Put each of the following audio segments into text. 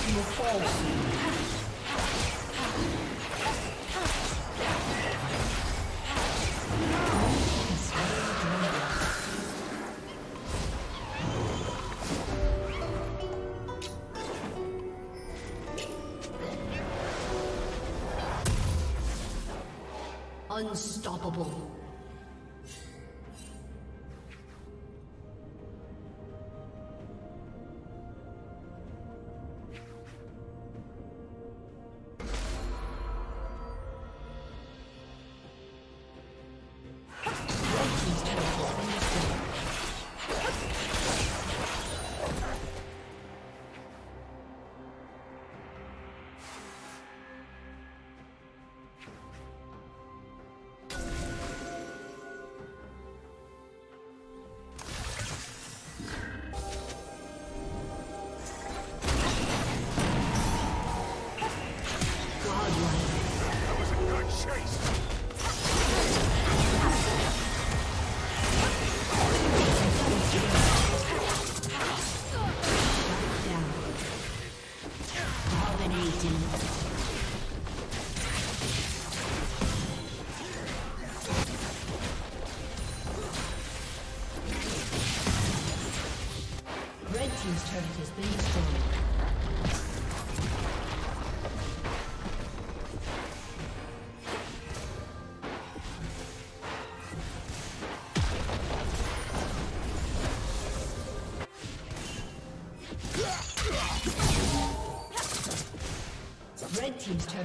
It will fall soon. Unstoppable. Red team's turret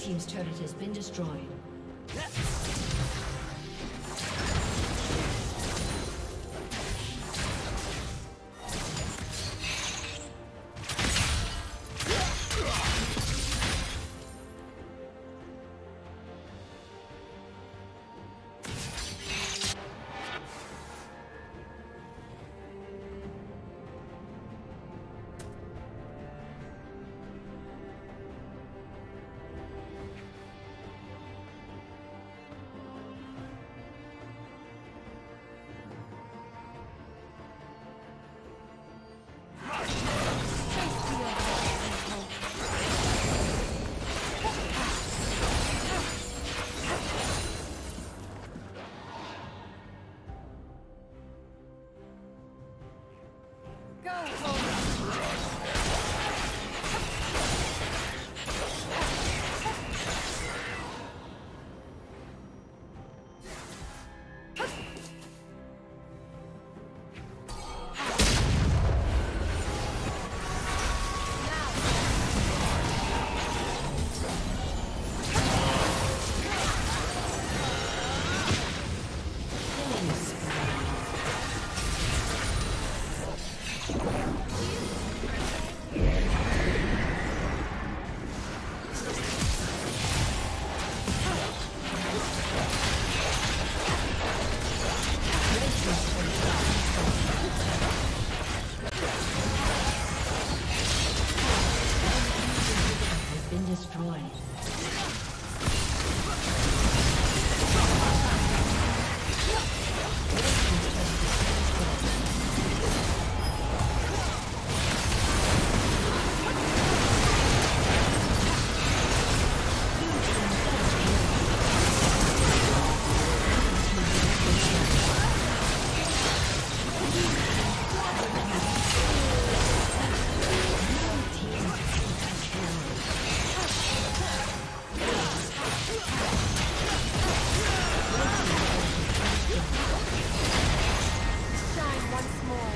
Red team's turret has been destroyed. Once more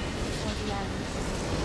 before the end.